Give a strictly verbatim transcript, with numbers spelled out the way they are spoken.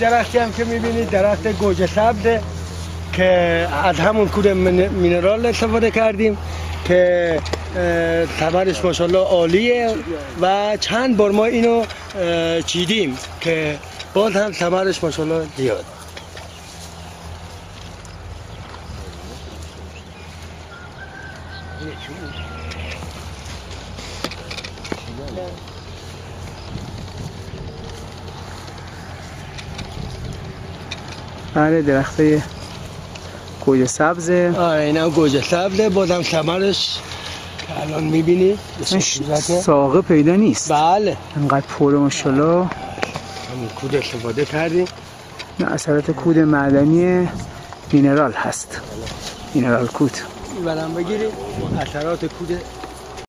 درختی هم که میبینید درخت گوجه سبزه که از همون کود مینرال استفاده کردیم که ثمرش ماشاءالله عالیه و چند بار ما اینو چیدیم که باز هم ثمرش ماشاءالله زیاد. آره درخته گوجه سبزه. آره اینم گوجه سبزه، بازم ثمرش که الان میبینی ساقه پیدا نیست. بله انقدر پر ماشاءالله. همین کود استفاده کردیم. نه اثرات کود معدنی مینرال هست. مینرال کود. میبرم بگیریم اثرات کود